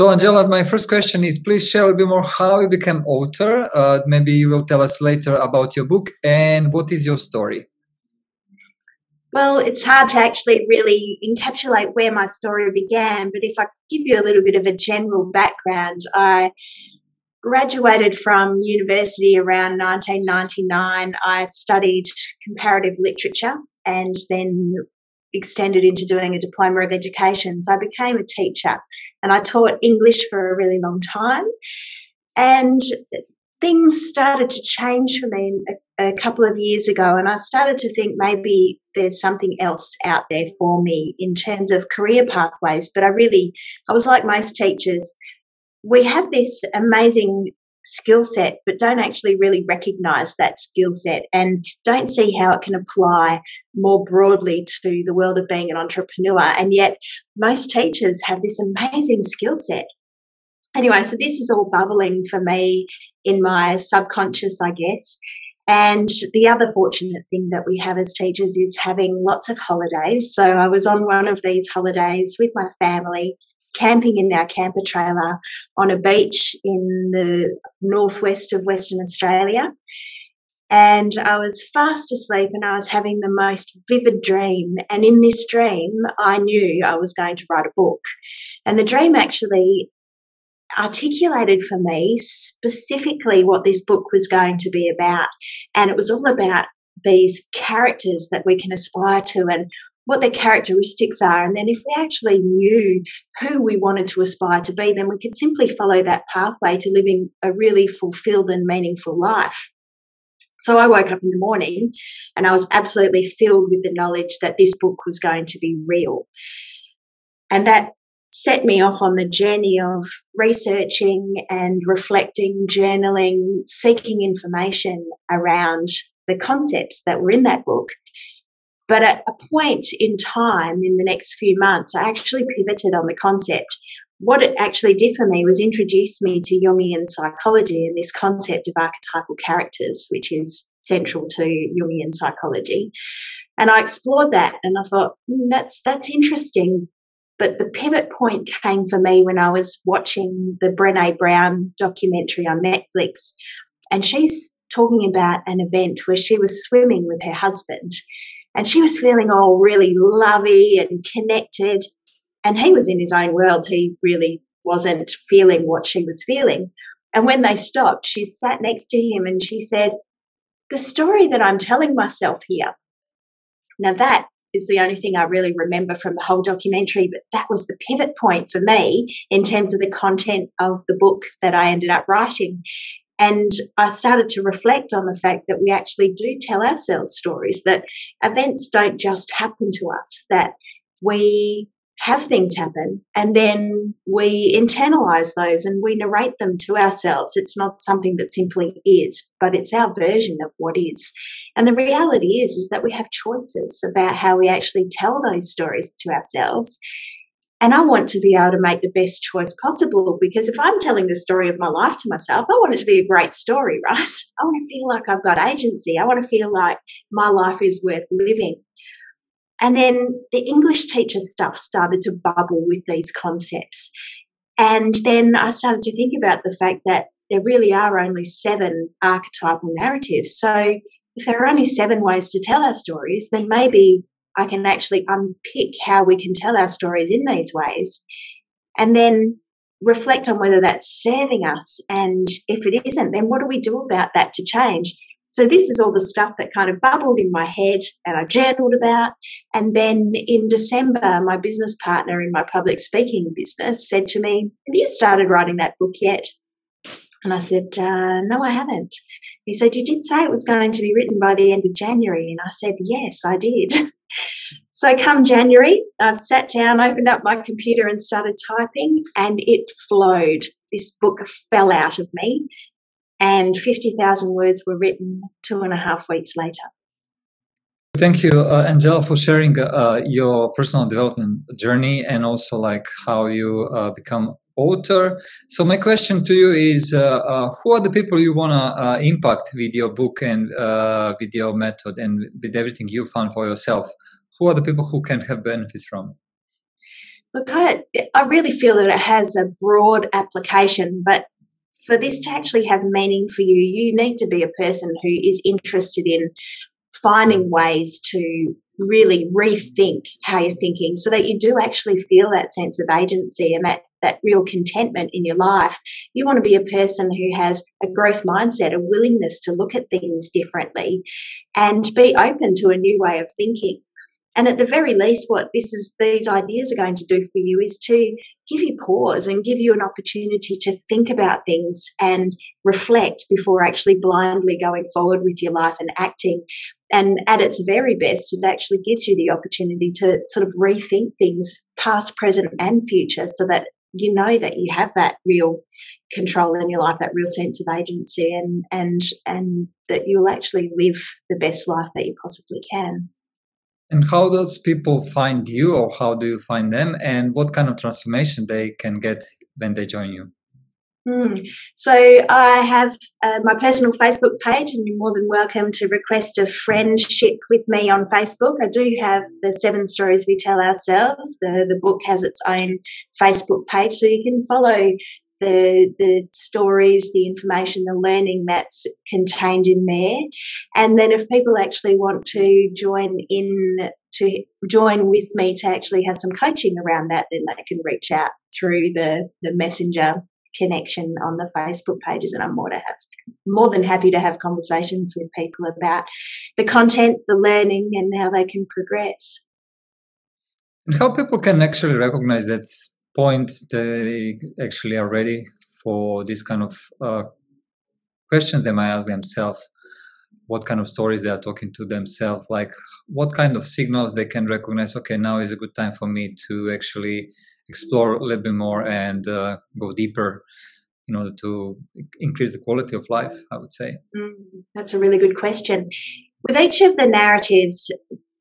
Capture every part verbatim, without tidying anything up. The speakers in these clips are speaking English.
So, Angela, my first question is, please share a bit more how you became author. Uh, maybe you will tell us later about your book and what is your story? Well, it's hard to actually really encapsulate where my story began, but if I give you a little bit of a general background, I graduated from university around nineteen ninety-nine. I studied comparative literature and then extended into doing a diploma of education. So I became a teacher and I taught English for a really long time. And things started to change for me a, a couple of years ago, and I started to think maybe there's something else out there for me in terms of career pathways. But I really, I was like most teachers, we have this amazing skill set but don't actually really recognise that skill set and don't see how it can apply more broadly to the world of being an entrepreneur. And yet most teachers have this amazing skill set. Anyway, so this is all bubbling for me in my subconscious, I guess. And the other fortunate thing that we have as teachers is having lots of holidays. So I was on one of these holidays with my family, camping in our camper trailer on a beach in the northwest of Western Australia. And I was fast asleep and I was having the most vivid dream. And in this dream, I knew I was going to write a book. And the dream actually articulated for me specifically what this book was going to be about. And it was all about these characters that we can aspire to and what their characteristics are. And then if we actually knew who we wanted to aspire to be, then we could simply follow that pathway to living a really fulfilled and meaningful life. So I woke up in the morning and I was absolutely filled with the knowledge that this book was going to be real. And that set me off on the journey of researching and reflecting, journaling, seeking information around the concepts that were in that book. But at a point in time in the next few months, I actually pivoted on the concept. What it actually did for me was introduce me to Jungian psychology and this concept of archetypal characters, which is central to Jungian psychology. And I explored that and I thought, mm, that's, that's interesting. But the pivot point came for me when I was watching the Brené Brown documentary on Netflix. And she's talking about an event where she was swimming with her husband and she was feeling all really lovey and connected. And he was in his own world. He really wasn't feeling what she was feeling. And when they stopped, she sat next to him and she said, "The story that I'm telling myself here." Now that is the only thing I really remember from the whole documentary, but that was the pivot point for me in terms of the content of the book that I ended up writing. And I started to reflect on the fact that we actually do tell ourselves stories, that events don't just happen to us, that we have things happen and then we internalise those and we narrate them to ourselves. It's not something that simply is, but it's our version of what is. And the reality is, is that we have choices about how we actually tell those stories to ourselves. And I want to be able to make the best choice possible, because if I'm telling the story of my life to myself, I want it to be a great story, right? I want to feel like I've got agency. I want to feel like my life is worth living. And then the English teacher stuff started to bubble with these concepts. And then I started to think about the fact that there really are only seven archetypal narratives. So if there are only seven ways to tell our stories, then maybe I can actually unpick how we can tell our stories in these ways and then reflect on whether that's serving us. And if it isn't, then what do we do about that to change? So this is all the stuff that kind of bubbled in my head and I journaled about. And then in December, my business partner in my public speaking business said to me, "Have you started writing that book yet?" And I said, uh, "No, I haven't." He said, "You did say it was going to be written by the end of January." And I said, "Yes, I did." So come January, I've sat down, opened up my computer and started typing, and it flowed. This book fell out of me. And fifty thousand words were written two and a half weeks later. Thank you, uh, Angela, for sharing uh, your personal development journey and also like how you uh, become author. So my question to you is, uh, uh, who are the people you want to uh, impact with your book and uh, with your method and with everything you found for yourself? Who are the people who can have benefits from? Look, I, I really feel that it has a broad application, but for this to actually have meaning for you, you need to be a person who is interested in finding ways to really rethink how you're thinking so that you do actually feel that sense of agency and that, that real contentment in your life. You want to be a person who has a growth mindset, a willingness to look at things differently and be open to a new way of thinking. And at the very least, what this is, these ideas are going to do for you is to give you pause and give you an opportunity to think about things and reflect before actually blindly going forward with your life and acting. And at its very best, it actually gives you the opportunity to sort of rethink things past, present and future so that you know that you have that real control in your life, that real sense of agency and and and that you'll actually live the best life that you possibly can. And how does people find you, or how do you find them, and what kind of transformation they can get when they join you? Mm. So I have uh, my personal Facebook page, and you're more than welcome to request a friendship with me on Facebook. I do have The Seven Stories We Tell Ourselves. The, the book has its own Facebook page, so you can follow The, the stories, the information, the learning that's contained in there. And then if people actually want to join in, to join with me to actually have some coaching around that, then they can reach out through the, the messenger connection on the Facebook pages, and I'm more to have more than happy to have conversations with people about the content, the learning and how they can progress. And how people can actually recognize that point they actually are ready for this kind of uh, questions they might ask themselves, what kind of stories they are talking to themselves, like what kind of signals they can recognize, okay, now is a good time for me to actually explore a little bit more and uh, go deeper in order to increase the quality of life, I would say. Mm, that's a really good question. With each of the narratives,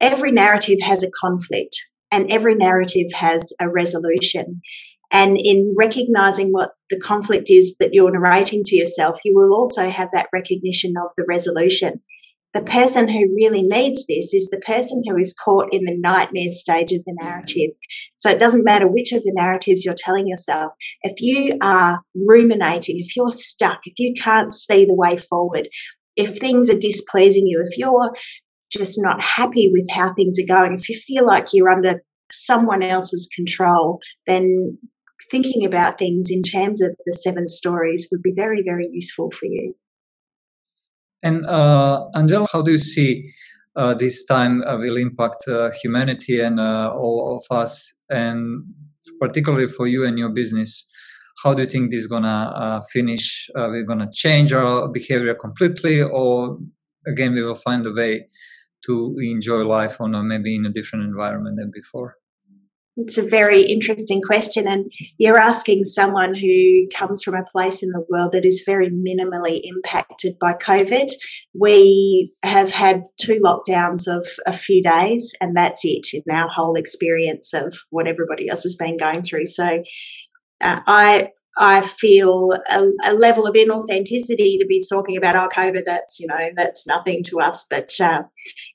every narrative has a conflict. And every narrative has a resolution. And in recognizing what the conflict is that you're narrating to yourself, you will also have that recognition of the resolution. The person who really needs this is the person who is caught in the nightmare stage of the narrative. So it doesn't matter which of the narratives you're telling yourself. If you are ruminating, if you're stuck, if you can't see the way forward, if things are displeasing you, if you're just not happy with how things are going, if you feel like you're under someone else's control, then thinking about things in terms of the seven stories would be very, very useful for you. And uh, Angela, how do you see uh, this time uh, will impact uh, humanity and uh, all of us, and particularly for you and your business? How do you think this is going to uh, finish? Uh, we're going to change our behavior completely, or again, we will find a way to enjoy life or not, maybe in a different environment than before? It's a very interesting question, and you're asking someone who comes from a place in the world that is very minimally impacted by COVID. We have had two lockdowns of a few days, and that's it in our whole experience of what everybody else has been going through. So uh, I I feel a, a level of inauthenticity to be talking about, oh, COVID, that's, you know, that's nothing to us. But uh,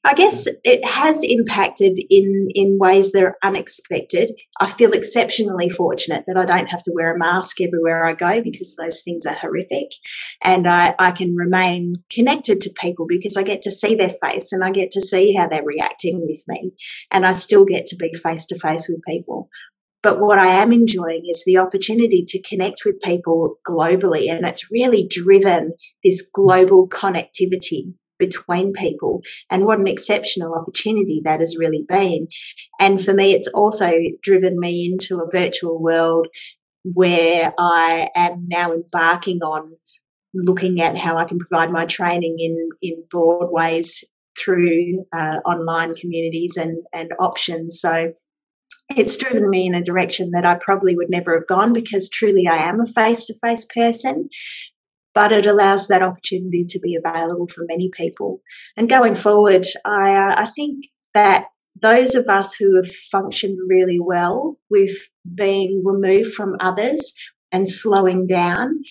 I guess it has impacted in, in ways that are unexpected. I feel exceptionally fortunate that I don't have to wear a mask everywhere I go because those things are horrific. And I, I can remain connected to people because I get to see their face and I get to see how they're reacting with me. And I still get to be face-to-face with people. But what I am enjoying is the opportunity to connect with people globally, and it's really driven this global connectivity between people, and what an exceptional opportunity that has really been. And for me, it's also driven me into a virtual world where I am now embarking on looking at how I can provide my training in, in broad ways through uh, online communities and, and options. So it's driven me in a direction that I probably would never have gone because truly I am a face-to-face person, but it allows that opportunity to be available for many people. And going forward, I, uh, I think that those of us who have functioned really well with being removed from others and slowing down,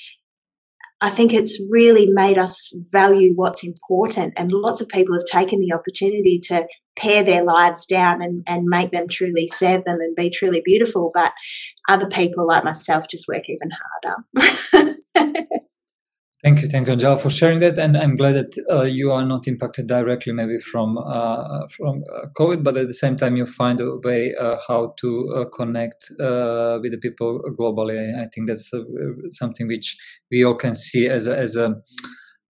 I think it's really made us value what's important, and lots of people have taken the opportunity to pare their lives down and, and make them truly serve them and be truly beautiful. But other people like myself just work even harder. Thank you, thank you, Angela, for sharing that. And I'm glad that uh, you are not impacted directly maybe from uh, from uh, COVID, but at the same time you find a way uh, how to uh, connect uh, with the people globally. I think that's uh, something which we all can see as a, as a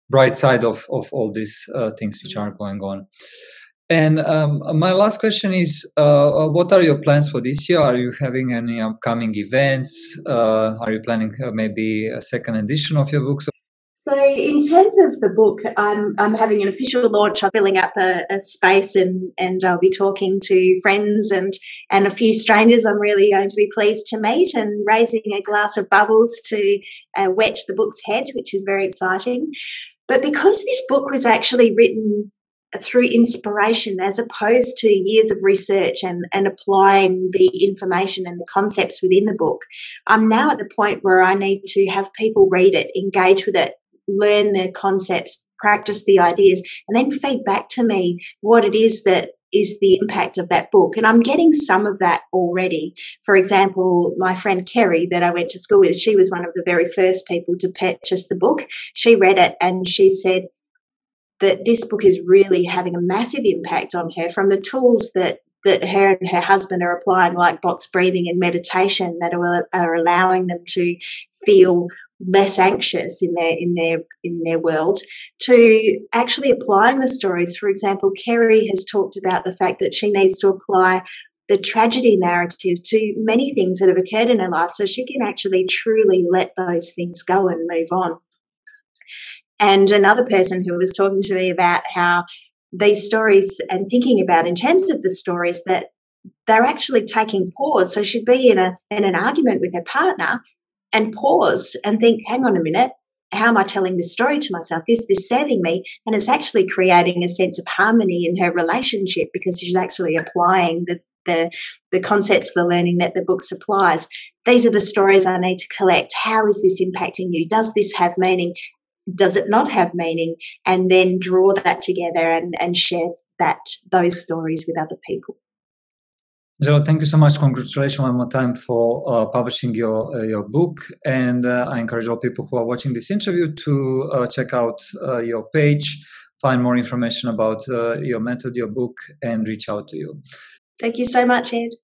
bright side of, of all these uh, things which are going on. And um, my last question is, uh, what are your plans for this year? Are you having any upcoming events? Uh, are you planning uh, maybe a second edition of your books? So in terms of the book, I'm I'm having an official launch. I'm filling up a, a space, and, and I'll be talking to friends and, and a few strangers I'm really going to be pleased to meet, and raising a glass of bubbles to uh, wet the book's head, which is very exciting. But because this book was actually written through inspiration as opposed to years of research and, and applying the information and the concepts within the book, I'm now at the point where I need to have people read it, engage with it, learn the concepts, practice the ideas, and then feed back to me what it is that is the impact of that book. And I'm getting some of that already. For example, my friend Kerry that I went to school with, she was one of the very first people to purchase the book. She read it and she said that this book is really having a massive impact on her, from the tools that that her and her husband are applying, like box breathing and meditation, that are, are allowing them to feel less anxious in their in their in their world, to actually applying the stories. For example, Kerry has talked about the fact that she needs to apply the tragedy narrative to many things that have occurred in her life, so she can actually truly let those things go and move on. And another person who was talking to me about how these stories, and thinking about in terms of the stories, that they're actually taking pause. So she'd be in a in an argument with her partner and pause and think, hang on a minute, how am I telling this story to myself? Is this serving me? And it's actually creating a sense of harmony in her relationship, because she's actually applying the, the, the concepts, the learning that the book supplies. These are the stories I need to collect. How is this impacting you? Does this have meaning? Does it not have meaning? And then draw that together and, and share that those stories with other people. Angela, thank you so much. Congratulations one more time for uh, publishing your uh, your book. And uh, I encourage all people who are watching this interview to uh, check out uh, your page, find more information about uh, your method, your book, and reach out to you. Thank you so much, Ed.